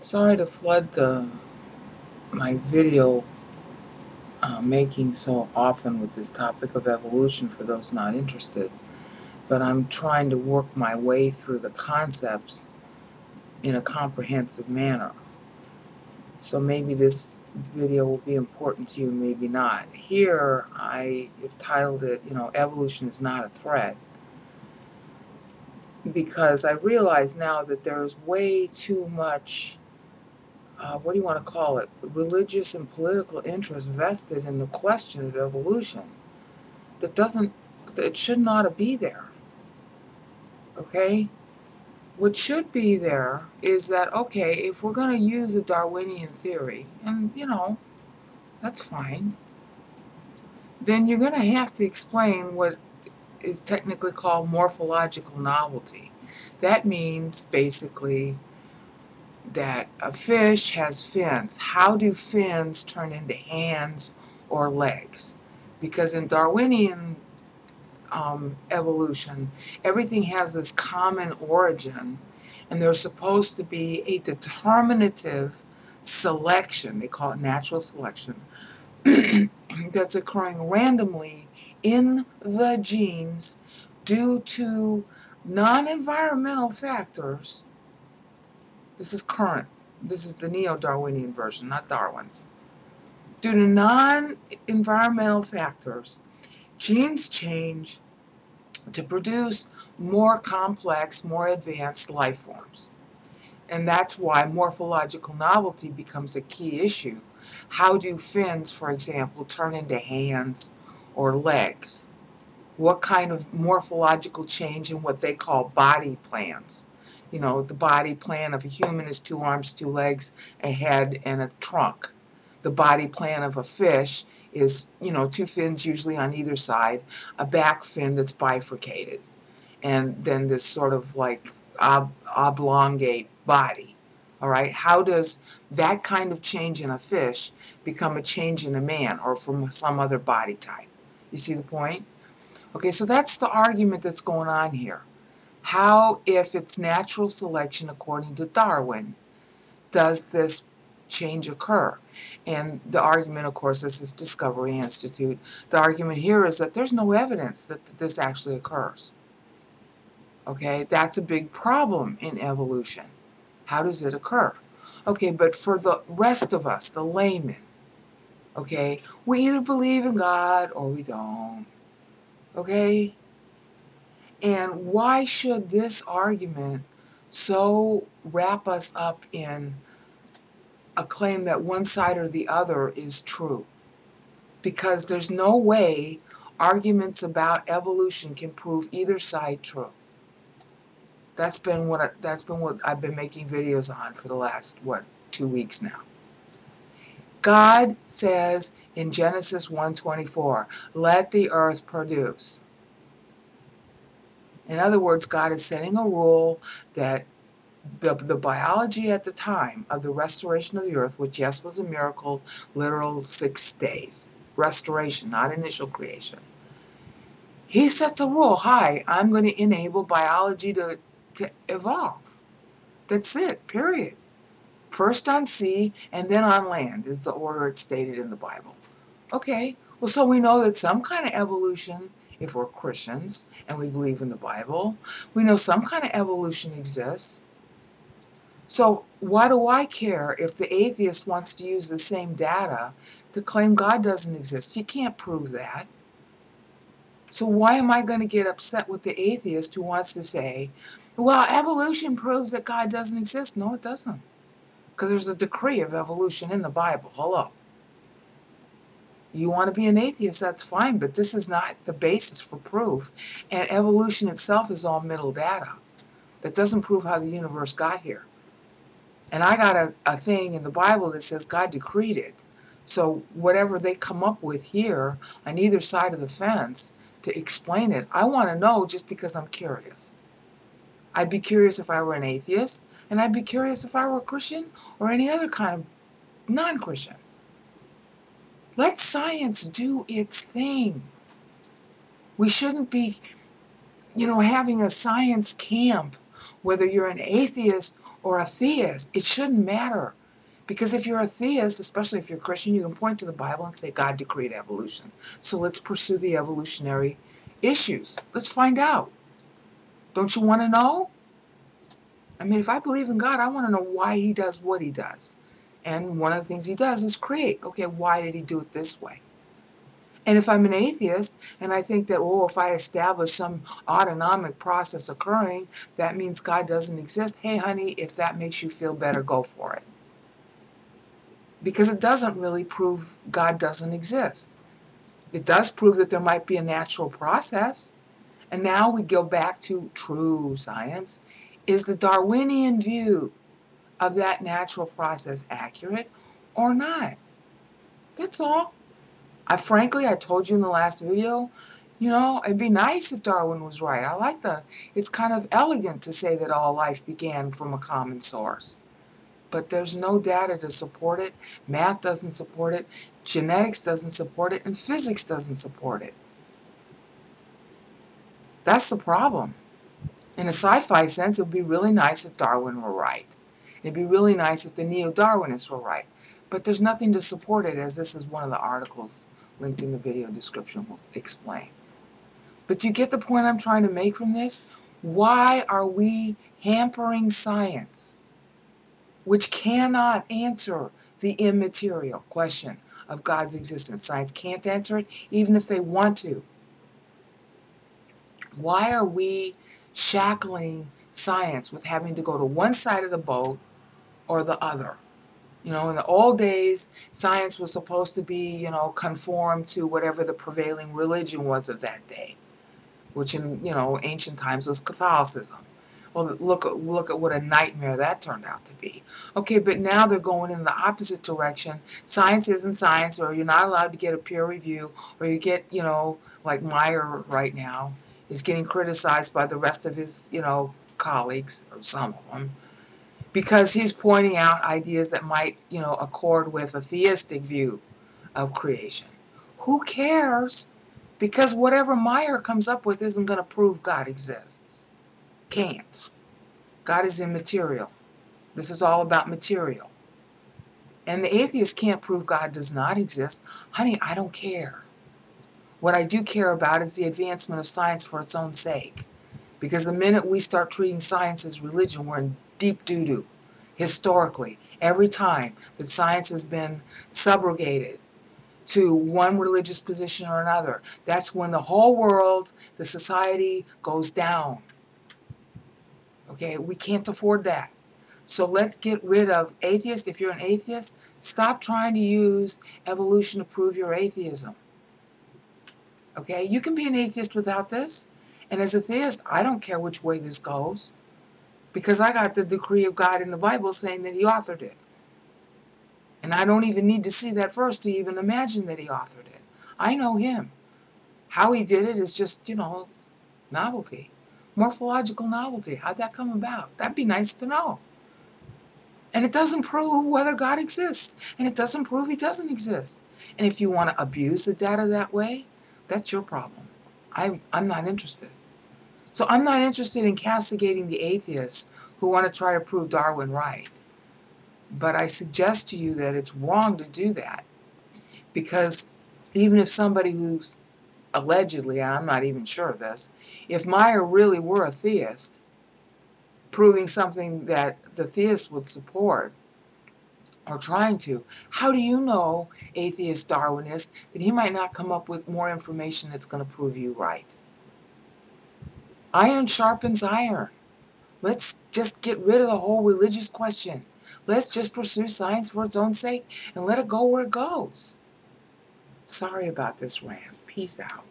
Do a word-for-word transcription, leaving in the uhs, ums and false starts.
Sorry to flood the my video uh, making so often with this topic of evolution for those not interested, but I'm trying to work my way through the concepts in a comprehensive manner. So maybe this video will be important to you, maybe not. Here I have titled it, you know, Evolution is Not a Threat, because I realize now that there's way too much, uh, what do you want to call it, religious and political interest vested in the question of evolution that doesn't, it should not be there, okay? What should be there is that, okay, if we're going to use a Darwinian theory, and, you know, that's fine, then you're going to have to explain what is technically called morphological novelty. That means, basically, that a fish has fins. How do fins turn into hands or legs? Because in Darwinian Um, evolution, everything has this common origin, and there's supposed to be a determinative selection, they call it natural selection, that's occurring randomly in the genes due to non-environmental factors. This is current. This is the neo-Darwinian version, not Darwin's. Due to non-environmental factors, genes change to produce more complex, more advanced life forms. And that's why morphological novelty becomes a key issue. How do fins, for example, turn into hands or legs? What kind of morphological change in what they call body plans? You know, the body plan of a human is two arms, two legs, a head, and a trunk. The body plan of a fish is, you know, two fins usually on either side, a back fin that's bifurcated, and then this sort of like ob oblongate body. All right, how does that kind of change in a fish become a change in a man or from some other body type? You see the point? Okay, so that's the argument that's going on here. How, if it's natural selection according to Darwin, does this change occur? And the argument, of course, this is Discovery Institute, the argument here is that there's no evidence that this actually occurs. Okay, that's a big problem in evolution. How does it occur? Okay, but for the rest of us, the laymen, okay, we either believe in God or we don't. Okay? And why should this argument so wrap us up in a claim that one side or the other is true? Because there's no way arguments about evolution can prove either side true. That's been what I, that's been what I've been making videos on for the last, what, two weeks now. God says in Genesis one twenty-four, "Let the earth produce." In other words, God is setting a rule that The, the biology at the time of the restoration of the earth, which, yes, was a miracle, literal six days. Restoration, not initial creation. He sets a rule. Hi, I'm going to enable biology to, to evolve. That's it, period. First on sea and then on land is the order it's stated in the Bible. Okay, well, so we know that some kind of evolution, if we're Christians and we believe in the Bible, we know some kind of evolution exists. So why do I care if the atheist wants to use the same data to claim God doesn't exist? You can't prove that. So why am I going to get upset with the atheist who wants to say, well, evolution proves that God doesn't exist? No, it doesn't. Because there's a decree of evolution in the Bible. Hello. You want to be an atheist, that's fine, but this is not the basis for proof. And evolution itself is all middle data. That doesn't prove how the universe got here. And I got a, a thing in the Bible that says God decreed it. So whatever they come up with here on either side of the fence to explain it, I want to know just because I'm curious. I'd be curious if I were an atheist, and I'd be curious if I were a Christian or any other kind of non-Christian. Let science do its thing. We shouldn't be, you know, having a science camp, whether you're an atheist or a theist, it shouldn't matter. Because if you're a theist, especially if you're Christian, you can point to the Bible and say God decreed evolution. So let's pursue the evolutionary issues. Let's find out. Don't you want to know? I mean, if I believe in God, I want to know why he does what he does. And one of the things he does is create. Okay, why did he do it this way? And if I'm an atheist and I think that, oh, if I establish some autonomic process occurring, that means God doesn't exist. Hey, honey, if that makes you feel better, go for it. Because it doesn't really prove God doesn't exist. It does prove that there might be a natural process. And now we go back to true science. Is the Darwinian view of that natural process accurate or not? That's all. I frankly, I told you in the last video, you know, it'd be nice if Darwin was right. I like the, it's kind of elegant to say that all life began from a common source. But there's no data to support it. Math doesn't support it. Genetics doesn't support it. And physics doesn't support it. That's the problem. In a sci-fi sense, it would be really nice if Darwin were right. It'd be really nice if the neo-Darwinists were right. But there's nothing to support it, as this is one of the articles linked in the video description will explain. But you get the point I'm trying to make from this? Why are we hampering science, which cannot answer the immaterial question of God's existence? Science can't answer it, even if they want to. Why are we shackling science with having to go to one side of the boat or the other? You know, in the old days, science was supposed to be, you know, conform to whatever the prevailing religion was of that day, which in, you know, ancient times was Catholicism. Well, look, look at what a nightmare that turned out to be. Okay, but now they're going in the opposite direction. Science isn't science, or you're not allowed to get a peer review, or you get, you know, like Meyer right now is getting criticized by the rest of his, you know, colleagues, or some of them, because he's pointing out ideas that might, you know, accord with a theistic view of creation. Who cares? Because whatever Meyer comes up with isn't going to prove God exists. Can't. God is immaterial. This is all about material. And the atheist can't prove God does not exist. Honey, I don't care. What I do care about is the advancement of science for its own sake. Because the minute we start treating science as religion, we're in deep doo-doo. Historically, every time that science has been subrogated to one religious position or another, that's when the whole world, the society, goes down. Okay, we can't afford that. So let's get rid of atheists. If you're an atheist, stop trying to use evolution to prove your atheism. Okay, you can be an atheist without this. And as a theist, I don't care which way this goes, because I got the decree of God in the Bible saying that he authored it. And I don't even need to see that verse to even imagine that he authored it. I know him. How he did it is just, you know, novelty. Morphological novelty. How'd that come about? That'd be nice to know. And it doesn't prove whether God exists. And it doesn't prove he doesn't exist. And if you want to abuse the data that way, that's your problem. I'm, I'm not interested. So I'm not interested in castigating the atheists who want to try to prove Darwin right. But I suggest to you that it's wrong to do that. Because even if somebody who's allegedly, and I'm not even sure of this, if Meyer really were a theist, proving something that the theist would support, or trying to, how do you know, atheist Darwinist, that he might not come up with more information that's going to prove you right? Iron sharpens iron. Let's just get rid of the whole religious question. Let's just pursue science for its own sake and let it go where it goes. Sorry about this rant. Peace out.